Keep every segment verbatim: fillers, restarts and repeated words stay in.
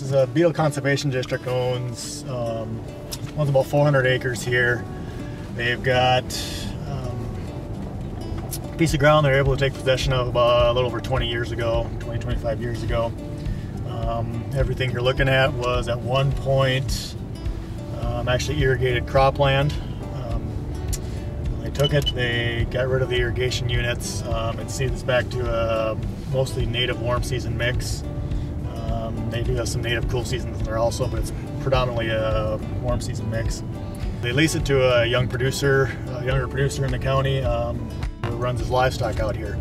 This is a Beadle Conservation District owns um, owns about four hundred acres here. They've got um, a piece of ground they were able to take possession of uh, a little over twenty years ago, twenty, twenty-five years ago. Um, everything you're looking at was at one point um, actually irrigated cropland. Um, they took it, they got rid of the irrigation units um, and seeded this back to a mostly native warm season mix. Um, they do have some native cool seasons in there also, but it's predominantly a warm season mix. They lease it to a young producer, a younger producer in the county um, who runs his livestock out here.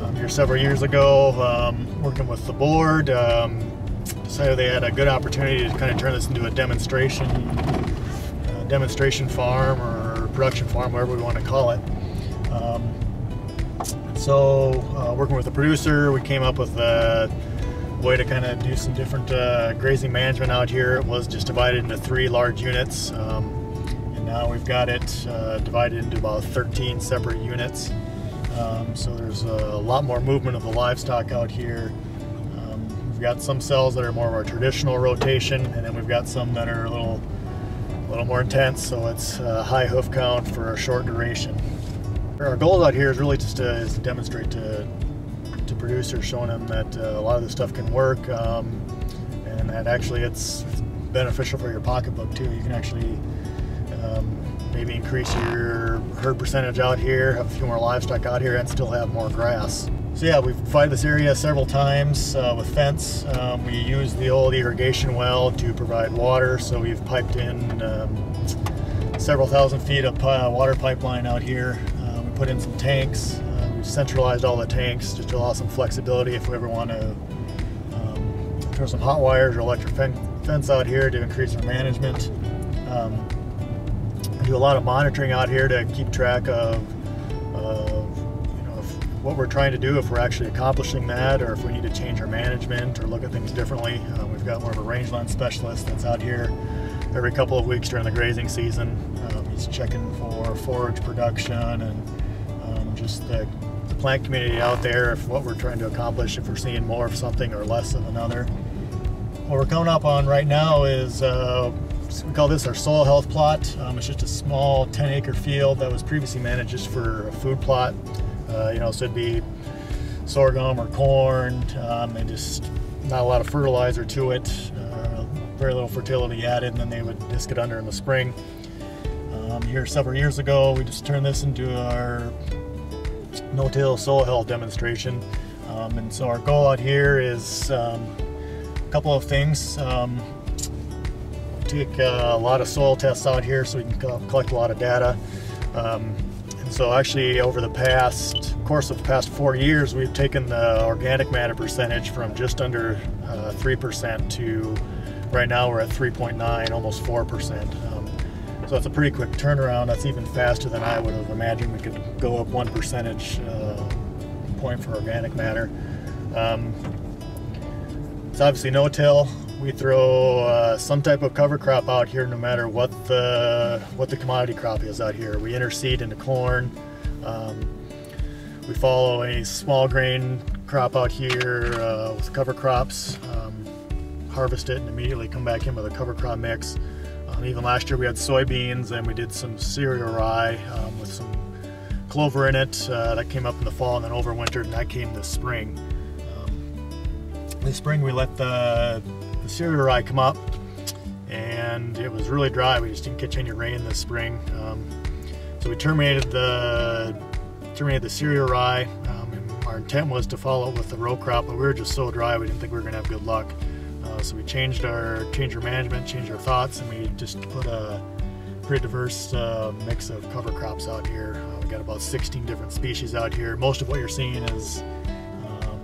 Um, here several years ago, um, working with the board, um, decided they had a good opportunity to kind of turn this into a demonstration, a demonstration farm or production farm, whatever we want to call it. Um, so uh, working with the producer, we came up with a way to kind of do some different uh, grazing management out here. It was just divided into three large units, um, and now we've got it uh, divided into about thirteen separate units. Um, so there's a lot more movement of the livestock out here. Um, we've got some cells that are more of our traditional rotation, and then we've got some that are a little, a little more intense. So it's a high hoof count for a short duration. Our goal out here is really just to, is to demonstrate to. to producers, showing them that uh, a lot of this stuff can work um, and that actually it's beneficial for your pocketbook too. You can actually um, maybe increase your herd percentage out here, have a few more livestock out here and still have more grass. So yeah, we've divided this area several times uh, with fence. Um, we use the old irrigation well to provide water, so we've piped in um, several thousand feet of pi water pipeline out here. Uh, we put in some tanks. Centralized all the tanks just to allow some flexibility if we ever want to um, throw some hot wires or electric fence out here to increase our management. Um, we do a lot of monitoring out here to keep track of, of you know, if, what we're trying to do, if we're actually accomplishing that, or if we need to change our management or look at things differently. Uh, we've got more of a rangeland specialist that's out here every couple of weeks during the grazing season. Um, he's checking for forage production and um, just the the plant community out there, if what we're trying to accomplish, if we're seeing more of something or less of another. What we're coming up on right now is, uh, we call this our soil health plot. Um, it's just a small ten acre field that was previously managed just for a food plot. Uh, you know, so it'd be sorghum or corn, um, and just not a lot of fertilizer to it, uh, very little fertility added, and then they would disc it under in the spring. Um, here several years ago, we just turned this into our no-till soil health demonstration, um, and so our goal out here is um, a couple of things. Um, we take uh, a lot of soil tests out here so we can co collect a lot of data, um, and so actually over the past course of the past four years we've taken the organic matter percentage from just under uh, three percent to right now we're at three point nine, almost four percent. Um, So it's a pretty quick turnaround. That's even faster than I would have imagined. We could go up one percentage uh, point for organic matter. Um, it's obviously no-till. We throw uh, some type of cover crop out here no matter what the, what the commodity crop is out here. We interseed into corn. Um, we follow a small grain crop out here uh, with cover crops. Um, harvest it and immediately come back in with a cover crop mix. Um, even last year we had soybeans and we did some cereal rye um, with some clover in it uh, that came up in the fall and then overwintered, and that came this spring. Um, this spring we let the, the cereal rye come up and it was really dry. We just didn't catch any rain this spring. Um, so we terminated the, terminated the cereal rye. Um, and our intent was to follow it with the row crop, but we were just so dry we didn't think we were going to have good luck. Uh, so we changed our, changed our management, changed our thoughts, and we just put a pretty diverse uh, mix of cover crops out here. Uh, we got about sixteen different species out here. Most of what you're seeing is, um,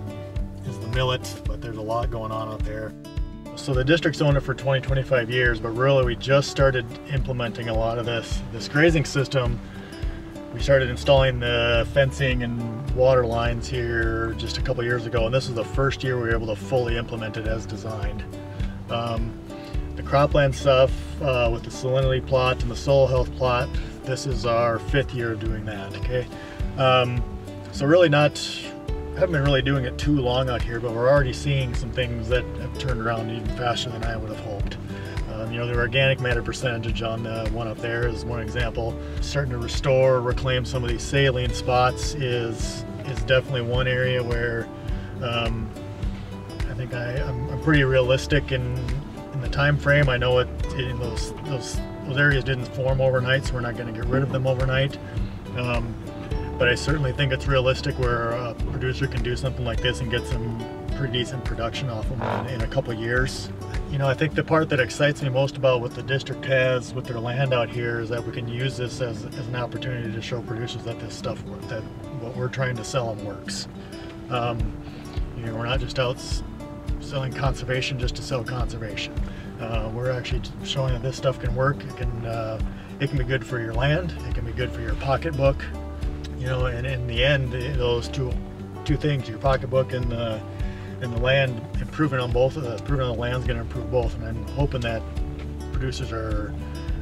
is the millet, but there's a lot going on out there. So the district's owned it for twenty, twenty-five years, but really we just started implementing a lot of this. This grazing system, we started installing the fencing and water lines here just a couple years ago, and this is the first year we were able to fully implement it as designed. Um, the cropland stuff uh, with the salinity plot and the soil health plot, this is our fifth year of doing that, okay? Um, so really not haven't been really doing it too long out here, but we're already seeing some things that have turned around even faster than I would have hoped. Um, you know, the organic matter percentage on the one up there is one example. Starting to restore or reclaim some of these saline spots is is definitely one area where um, I think I, I'm, I'm pretty realistic in, in the time frame. I know it, it those, those those areas didn't form overnight, so we're not going to get rid of them overnight. Um, but I certainly think it's realistic where a producer can do something like this and get some pretty decent production off them in, in a couple years. You know, I think the part that excites me most about what the district has with their land out here is that we can use this as, as an opportunity to show producers that this stuff, that what we're trying to sell them works. Um, you know, we're not just out selling conservation just to sell conservation. Uh, we're actually showing that this stuff can work. It can, uh, it can be good for your land. It can be good for your pocketbook. You know, and in the end, those two two things, your pocketbook and the and the land, improving on both of those, improving on the land's going to improve both. And I'm hoping that producers are,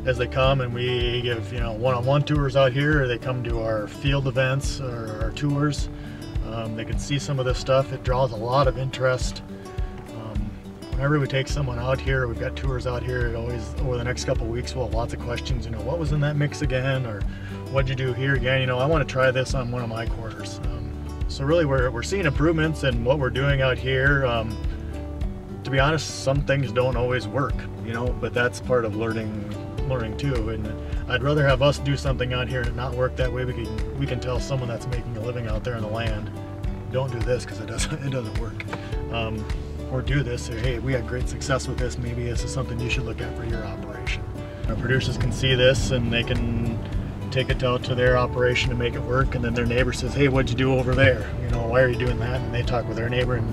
as they come and we give, you know, one-on-one tours out here, or they come to our field events or our tours, um, they can see some of this stuff. It draws a lot of interest. Um, whenever we take someone out here, we've got tours out here, it always, over the next couple of weeks, we'll have lots of questions, you know, what was in that mix again? Or what'd you do here again? You know, I want to try this on one of my quarters. Um, So really we're, we're seeing improvements in what we're doing out here. Um, to be honest, some things don't always work, you know, but that's part of learning learning too. And I'd rather have us do something out here and not work that way. We can, we can tell someone that's making a living out there in the land, don't do this because it doesn't, it doesn't work. Um, or do this, say, hey, we had great success with this. Maybe this is something you should look at for your operation. Our producers can see this and they can take it out to their operation to make it work, and then their neighbor says, hey, what'd you do over there? You know, why are you doing that? And they talk with their neighbor, and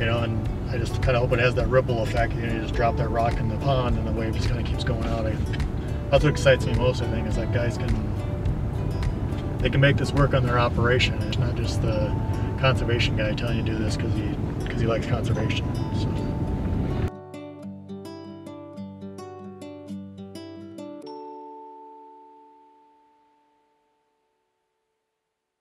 you know, and I just kind of hope it has that ripple effect. You know, you just drop that rock in the pond and the wave just kind of keeps going out. I, that's what excites me most, I think, is that guys can, they can make this work on their operation. It's not just the conservation guy telling you to do this because he, because he likes conservation. So.